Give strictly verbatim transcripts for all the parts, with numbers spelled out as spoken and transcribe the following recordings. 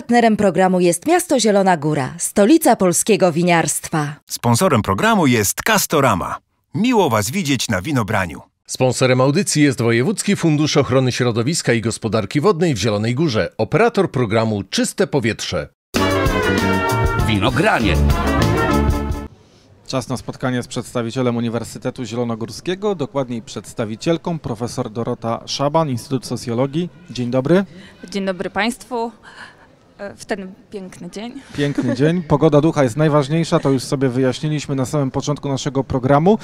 Partnerem programu jest miasto Zielona Góra, stolica polskiego winiarstwa. Sponsorem programu jest Castorama. Miło Was widzieć na Winobraniu. Sponsorem audycji jest Wojewódzki Fundusz Ochrony Środowiska i Gospodarki Wodnej w Zielonej Górze, operator programu Czyste Powietrze. Winogranie. Czas na spotkanie z przedstawicielem Uniwersytetu Zielonogórskiego, dokładniej przedstawicielką, profesor Dorota Szaban, Instytut Socjologii. Dzień dobry. Dzień dobry Państwu w ten piękny dzień. Piękny dzień. Pogoda ducha jest najważniejsza, to już sobie wyjaśniliśmy na samym początku naszego programu.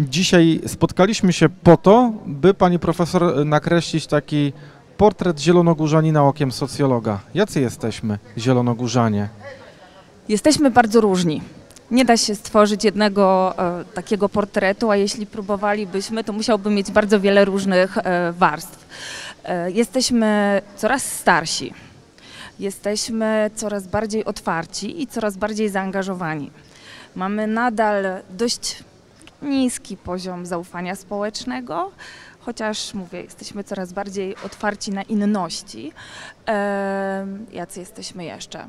Dzisiaj spotkaliśmy się po to, by pani profesor nakreślić taki portret zielonogórzanina okiem socjologa. Jacy jesteśmy, zielonogórzanie? Jesteśmy bardzo różni. Nie da się stworzyć jednego e, takiego portretu, a jeśli próbowalibyśmy, to musiałby mieć bardzo wiele różnych e, warstw. E, jesteśmy coraz starsi, jesteśmy coraz bardziej otwarci i coraz bardziej zaangażowani. Mamy nadal dość niski poziom zaufania społecznego, chociaż, mówię, jesteśmy coraz bardziej otwarci na inności. E, jacy jesteśmy jeszcze? Mm.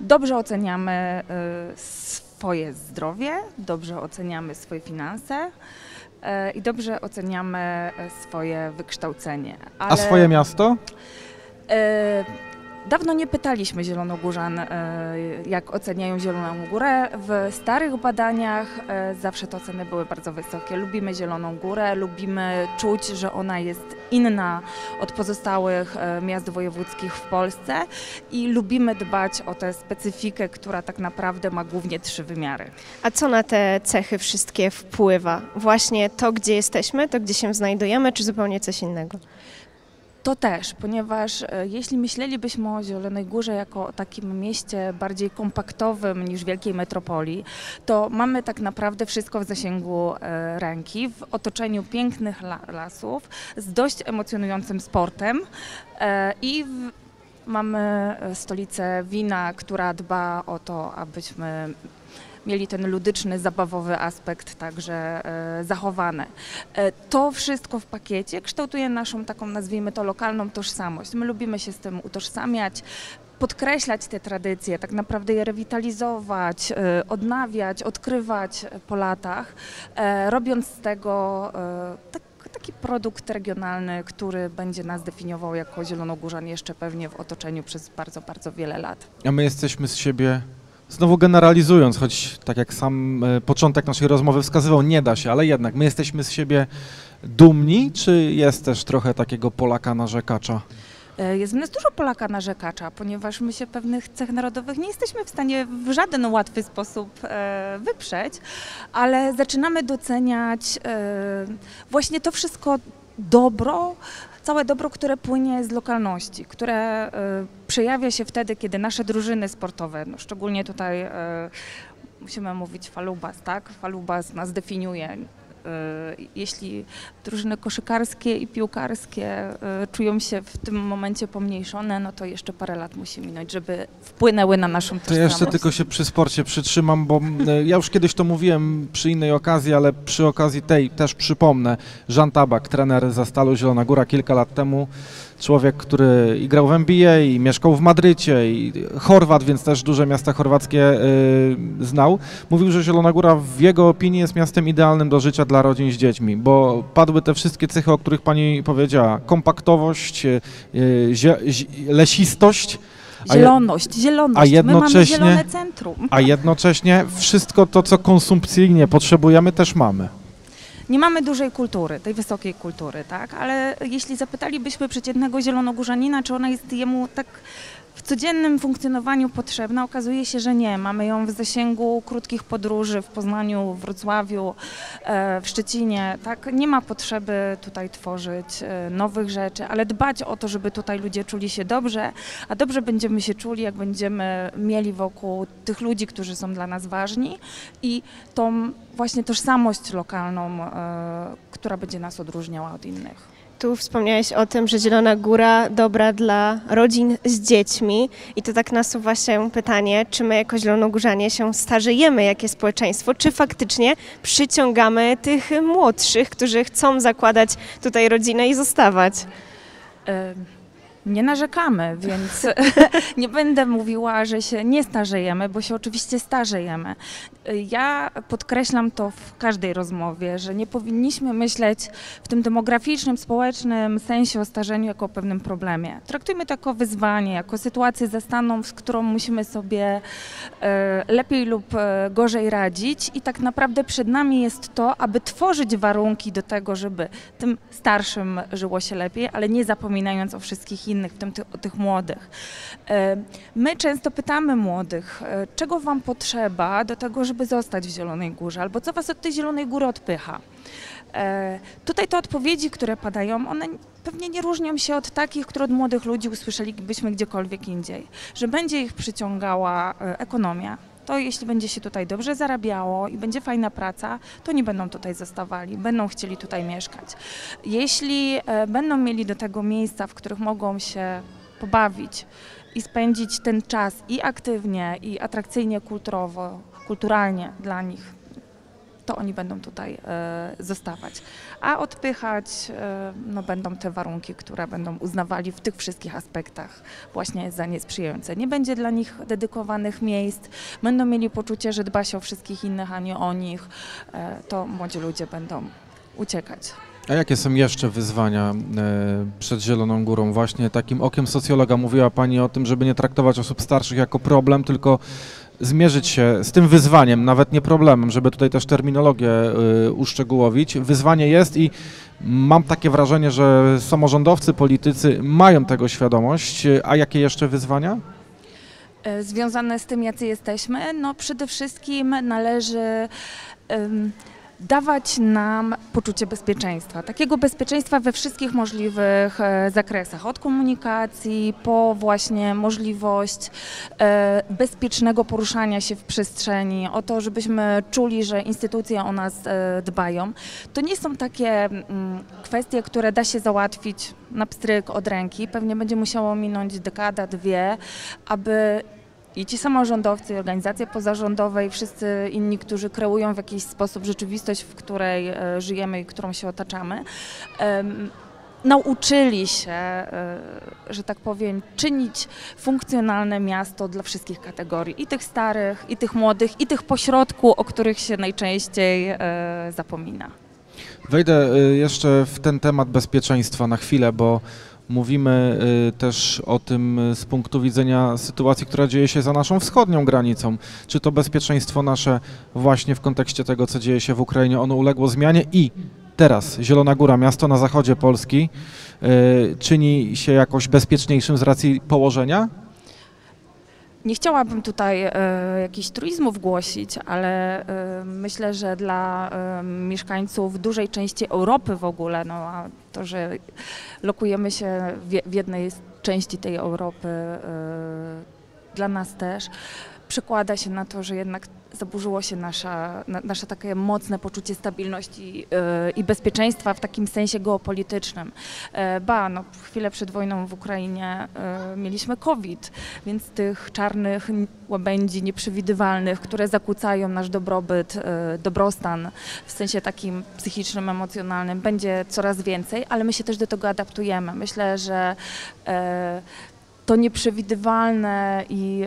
Dobrze oceniamy swoje zdrowie, dobrze oceniamy swoje finanse i dobrze oceniamy swoje wykształcenie. Ale... A swoje miasto? Dawno nie pytaliśmy zielonogórzan, jak oceniają Zieloną Górę. W starych badaniach zawsze te oceny były bardzo wysokie. Lubimy Zieloną Górę, lubimy czuć, że ona jest inna od pozostałych miast wojewódzkich w Polsce i lubimy dbać o tę specyfikę, która tak naprawdę ma głównie trzy wymiary. A co na te cechy wszystkie wpływa? Właśnie to, gdzie jesteśmy, to, gdzie się znajdujemy, czy zupełnie coś innego? To też, ponieważ jeśli myślelibyśmy o Zielonej Górze jako o takim mieście bardziej kompaktowym niż wielkiej metropolii, to mamy tak naprawdę wszystko w zasięgu ręki, w otoczeniu pięknych lasów, z dość emocjonującym sportem i w, mamy stolicę wina, która dba o to, abyśmy mieli ten ludyczny, zabawowy aspekt także e, zachowany. E, to wszystko w pakiecie kształtuje naszą taką, nazwijmy to, lokalną tożsamość. My lubimy się z tym utożsamiać, podkreślać te tradycje, tak naprawdę je rewitalizować, e, odnawiać, odkrywać po latach, e, robiąc z tego e, tak, taki produkt regionalny, który będzie nas definiował jako zielonogórzan jeszcze pewnie w otoczeniu przez bardzo, bardzo wiele lat. A my jesteśmy z siebie... Znowu generalizując, choć tak jak sam początek naszej rozmowy wskazywał, nie da się, ale jednak my jesteśmy z siebie dumni, czy jest też trochę takiego Polaka narzekacza? Jest w nas dużo Polaka narzekacza, ponieważ my się pewnych cech narodowych nie jesteśmy w stanie w żaden łatwy sposób wyprzeć, ale zaczynamy doceniać właśnie to wszystko dobro, całe dobro, które płynie z lokalności, które y, przejawia się wtedy, kiedy nasze drużyny sportowe, no szczególnie tutaj y, musimy mówić Falubas, tak? Falubas nas definiuje. Jeśli drużyny koszykarskie i piłkarskie czują się w tym momencie pomniejszone, no to jeszcze parę lat musi minąć, żeby wpłynęły na naszą tożsamość. To jeszcze tylko się przy sporcie przytrzymam, bo ja już kiedyś to mówiłem przy innej okazji, ale przy okazji tej też przypomnę. Jan Tabak, trener za Stalu Zielona Góra kilka lat temu, człowiek, który i grał w N B A, i mieszkał w Madrycie, i Chorwat, więc też duże miasta chorwackie y, znał. Mówił, że Zielona Góra w jego opinii jest miastem idealnym do życia dla rodzin z dziećmi, bo padły te wszystkie cechy, o których pani powiedziała. Kompaktowość, y, zie, lesistość. Zieloność, zieloność, a jednocześnie, my mamy zielone centrum. A jednocześnie wszystko to, co konsumpcyjnie potrzebujemy, też mamy. Nie mamy dużej kultury, tej wysokiej kultury, tak? Ale jeśli zapytalibyśmy przeciętnego zielonogórzanina, czy ona jest jemu tak w codziennym funkcjonowaniu potrzebna, okazuje się, że nie. Mamy ją w zasięgu krótkich podróży w Poznaniu, w Wrocławiu, w Szczecinie, tak? Nie ma potrzeby tutaj tworzyć nowych rzeczy, ale dbać o to, żeby tutaj ludzie czuli się dobrze, a dobrze będziemy się czuli, jak będziemy mieli wokół tych ludzi, którzy są dla nas ważni i tą właśnie tożsamość lokalną, która będzie nas odróżniała od innych. Tu wspomniałeś o tym, że Zielona Góra dobra dla rodzin z dziećmi i to tak nasuwa się pytanie, czy my jako zielonogórzanie się starzejemy jako społeczeństwo, czy faktycznie przyciągamy tych młodszych, którzy chcą zakładać tutaj rodzinę i zostawać? Nie narzekamy, więc nie będę mówiła, że się nie starzejemy, bo się oczywiście starzejemy. Ja podkreślam to w każdej rozmowie, że nie powinniśmy myśleć w tym demograficznym, społecznym sensie o starzeniu jako o pewnym problemie. Traktujmy to jako wyzwanie, jako sytuację zastaną, z którą musimy sobie lepiej lub gorzej radzić i tak naprawdę przed nami jest to, aby tworzyć warunki do tego, żeby tym starszym żyło się lepiej, ale nie zapominając o wszystkich innych, w tym ty- o tych młodych. My często pytamy młodych, czego wam potrzeba do tego, żeby zostać w Zielonej Górze, albo co was od tej Zielonej Góry odpycha. Tutaj te odpowiedzi, które padają, one pewnie nie różnią się od takich, które od młodych ludzi usłyszelibyśmy gdziekolwiek indziej, że będzie ich przyciągała ekonomia. To jeśli będzie się tutaj dobrze zarabiało i będzie fajna praca, to nie będą tutaj zostawali, będą chcieli tutaj mieszkać. Jeśli będą mieli do tego miejsca, w których mogą się pobawić i spędzić ten czas i aktywnie, i atrakcyjnie, kulturowo, kulturalnie dla nich, to oni będą tutaj y, zostawać, a odpychać y, no, będą te warunki, które będą uznawali w tych wszystkich aspektach właśnie za niesprzyjające. Nie będzie dla nich dedykowanych miejsc, będą mieli poczucie, że dba się o wszystkich innych, a nie o nich, y, to młodzi ludzie będą uciekać. A jakie są jeszcze wyzwania przed Zieloną Górą? Właśnie takim okiem socjologa mówiła Pani o tym, żeby nie traktować osób starszych jako problem, tylko zmierzyć się z tym wyzwaniem, nawet nie problemem, żeby tutaj też terminologię uszczegółowić. Wyzwanie jest i mam takie wrażenie, że samorządowcy, politycy mają tego świadomość. A jakie jeszcze wyzwania? Związane z tym, jacy jesteśmy? No przede wszystkim należy Um, dawać nam poczucie bezpieczeństwa, takiego bezpieczeństwa we wszystkich możliwych zakresach, od komunikacji po właśnie możliwość bezpiecznego poruszania się w przestrzeni, o to, żebyśmy czuli, że instytucje o nas dbają. To nie są takie kwestie, które da się załatwić na pstryk od ręki, pewnie będzie musiało minąć dekada, dwie, aby i ci samorządowcy, i organizacje pozarządowe, i wszyscy inni, którzy kreują w jakiś sposób rzeczywistość, w której żyjemy i którą się otaczamy, nauczyli się, że tak powiem, czynić funkcjonalne miasto dla wszystkich kategorii, i tych starych, i tych młodych, i tych pośrodku, o których się najczęściej zapomina. Wejdę jeszcze w ten temat bezpieczeństwa na chwilę, bo mówimy też o tym z punktu widzenia sytuacji, która dzieje się za naszą wschodnią granicą. Czy to bezpieczeństwo nasze właśnie w kontekście tego, co dzieje się w Ukrainie, ono uległo zmianie i teraz Zielona Góra, miasto na zachodzie Polski, czyni się jakoś bezpieczniejszym z racji położenia? Nie chciałabym tutaj e, jakichś truizmów głosić, ale e, myślę, że dla e, mieszkańców dużej części Europy w ogóle, no a to, że lokujemy się w, w jednej części tej Europy, e, dla nas też, przekłada się na to, że jednak zaburzyło się nasza, na, nasze takie mocne poczucie stabilności i, e, i bezpieczeństwa w takim sensie geopolitycznym. E, ba, no chwilę przed wojną w Ukrainie e, mieliśmy COVID, więc tych czarnych łabędzi nieprzewidywalnych, które zakłócają nasz dobrobyt, e, dobrostan w sensie takim psychicznym, emocjonalnym, będzie coraz więcej, ale my się też do tego adaptujemy. Myślę, że e, to nieprzewidywalne i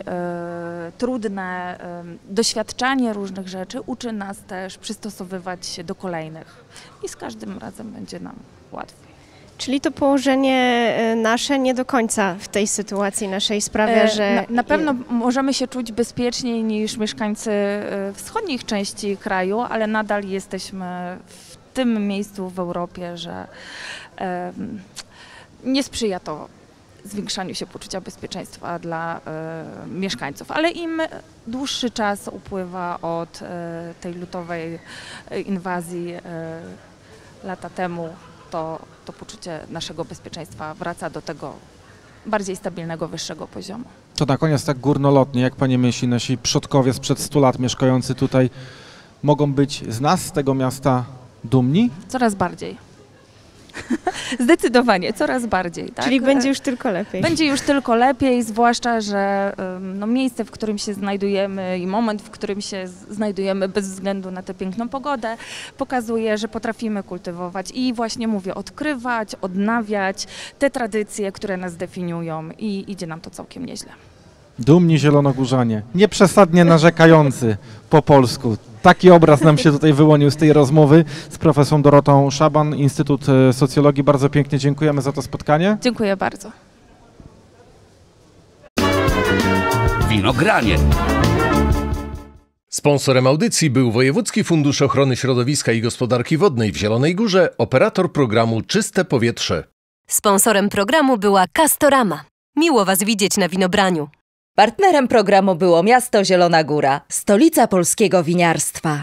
y, trudne y, doświadczanie różnych rzeczy uczy nas też przystosowywać się do kolejnych i z każdym razem będzie nam łatwiej. Czyli to położenie nasze nie do końca w tej sytuacji naszej sprawia, że Na, na pewno możemy się czuć bezpieczniej niż mieszkańcy wschodnich części kraju, ale nadal jesteśmy w tym miejscu w Europie, że y, nie sprzyja to zwiększaniu się poczucia bezpieczeństwa dla y, mieszkańców, ale im dłuższy czas upływa od y, tej lutowej inwazji y, lata temu, to, to poczucie naszego bezpieczeństwa wraca do tego bardziej stabilnego, wyższego poziomu. To na koniec tak górnolotnie, jak Pani myśli, nasi przodkowie sprzed stu lat mieszkający tutaj mogą być z nas, z tego miasta, dumni? Coraz bardziej. Zdecydowanie, coraz bardziej. Tak? Czyli będzie już tylko lepiej. Będzie już tylko lepiej, zwłaszcza, że no, miejsce, w którym się znajdujemy i moment, w którym się znajdujemy bez względu na tę piękną pogodę, pokazuje, że potrafimy kultywować i właśnie mówię, odkrywać, odnawiać te tradycje, które nas definiują i idzie nam to całkiem nieźle. Dumni zielonogórzanie, nieprzesadnie narzekający po polsku. Taki obraz nam się tutaj wyłonił z tej rozmowy z profesorą Dorotą Szaban, Instytut Socjologii. Bardzo pięknie dziękujemy za to spotkanie. Dziękuję bardzo. Winogranie. Sponsorem audycji był Wojewódzki Fundusz Ochrony Środowiska i Gospodarki Wodnej w Zielonej Górze, operator programu Czyste Powietrze. Sponsorem programu była Castorama. Miło Was widzieć na Winobraniu. Partnerem programu było miasto Zielona Góra, stolica polskiego winiarstwa.